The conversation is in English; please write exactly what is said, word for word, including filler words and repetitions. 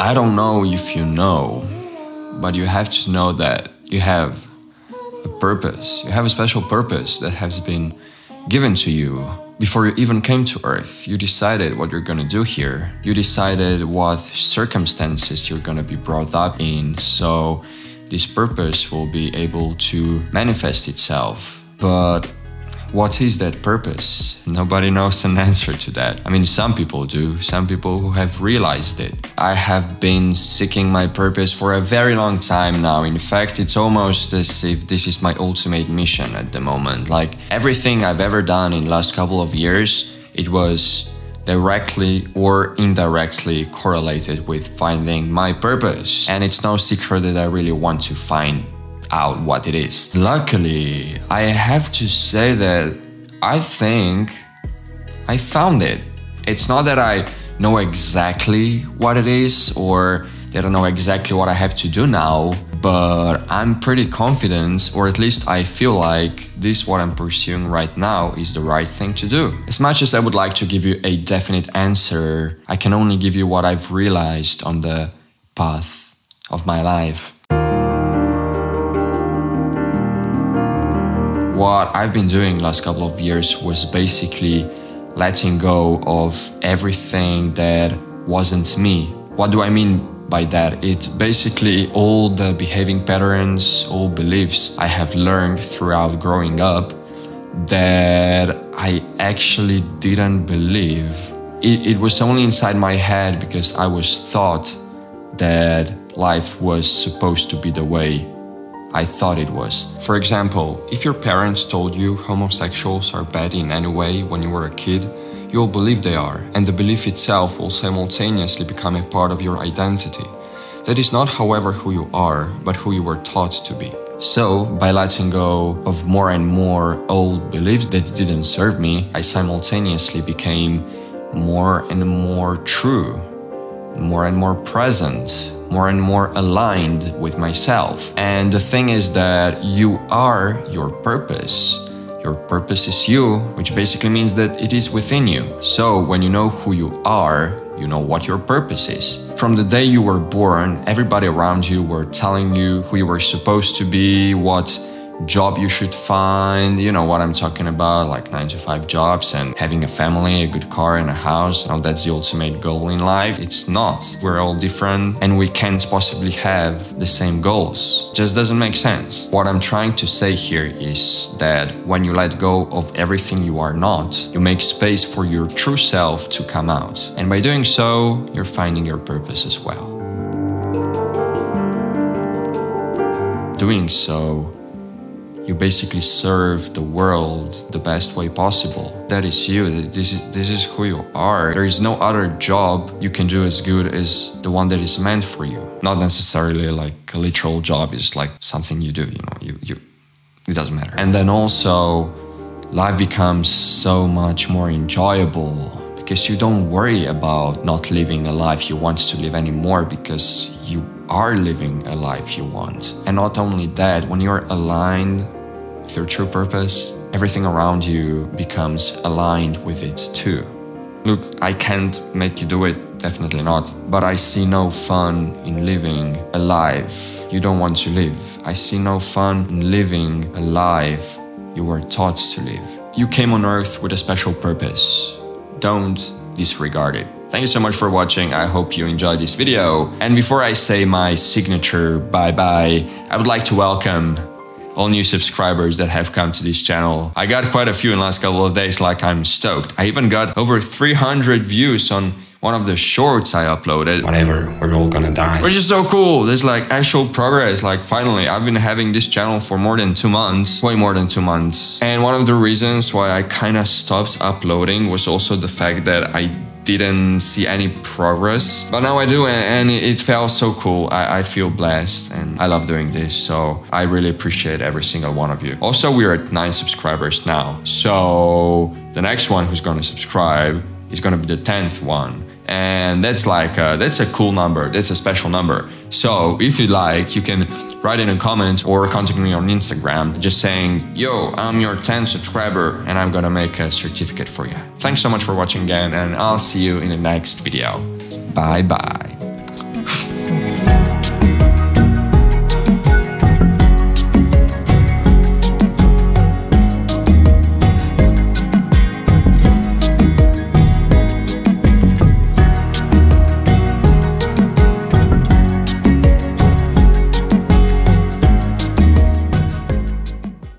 I don't know if you know, but you have to know that you have a purpose. You have a special purpose that has been given to you. Before you even came to Earth, you decided what you're gonna do here. You decided what circumstances you're gonna be brought up in, so this purpose will be able to manifest itself. But what is that purpose? Nobody knows an answer to that. I mean, some people do, some people who have realized it. I have been seeking my purpose for a very long time now. In fact, it's almost as if this is my ultimate mission at the moment. Like, everything I've ever done in the last couple of years, it was directly or indirectly correlated with finding my purpose. And it's no secret that I really want to find out what it is. Luckily, I have to say that I think I found it. It's not that I know exactly what it is or that I know exactly what I have to do now, but I'm pretty confident, or at least I feel like this, what I'm pursuing right now, is the right thing to do. As much as I would like to give you a definite answer, I can only give you what I've realized on the path of my life. What I've been doing the last couple of years was basically letting go of everything that wasn't me. What do I mean by that? It's basically all the behaving patterns, all beliefs I have learned throughout growing up that I actually didn't believe. It, it was only inside my head because I was taught that life was supposed to be the way I thought it was. For example, if your parents told you homosexuals are bad in any way when you were a kid, you'll believe they are, and the belief itself will simultaneously become a part of your identity. That is not, however, who you are, but who you were taught to be. So, by letting go of more and more old beliefs that didn't serve me, I simultaneously became more and more true, more and more present, more and more aligned with myself. And the thing is that you are your purpose. Your purpose is you, which basically means that it is within you. So when you know who you are, you know what your purpose is. From the day you were born, everybody around you were telling you who you were supposed to be, what job you should find, you know what I'm talking about, like nine to five jobs and having a family, a good car and a house. Now that's the ultimate goal in life. It's not. We're all different and we can't possibly have the same goals. Just doesn't make sense. What I'm trying to say here is that when you let go of everything you are not, you make space for your true self to come out. And by doing so, you're finding your purpose as well. Doing so, you basically serve the world the best way possible. That is you. This is, this is who you are. There is no other job you can do as good as the one that is meant for you. Not necessarily like a literal job is like something you do, you know, you, you, it doesn't matter. And then also, life becomes so much more enjoyable because you don't worry about not living a life you want to live anymore, because you are living a life you want. And not only that, when you're aligned with your true purpose, everything around you becomes aligned with it too. Look, I can't make you do it, definitely not, but I see no fun in living a life you don't want to live. I see no fun in living a life you were taught to live. You came on Earth with a special purpose. Don't disregard it. Thank you so much for watching. I hope you enjoyed this video. And before I say my signature bye-bye, I would like to welcome all new subscribers that have come to this channel. I got quite a few in the last couple of days, like I'm stoked. I even got over three hundred views on one of the shorts I uploaded. Whatever, we're all gonna die. Which is so cool. There's like actual progress. Like finally, I've been having this channel for more than two months, way more than two months. And one of the reasons why I kind of stopped uploading was also the fact that I didn't see any progress, but now I do, and it felt so cool. I, I feel blessed and I love doing this, so I really appreciate every single one of you. Also, we're at nine subscribers now, so the next one who's gonna subscribe is gonna be the tenth one, and that's like a, that's a cool number. That's a special number. So if you like, you can write in a comment or contact me on Instagram just saying, yo, I'm your tenth subscriber, and I'm gonna make a certificate for you. Thanks so much for watching again, and I'll see you in the next video. Bye bye.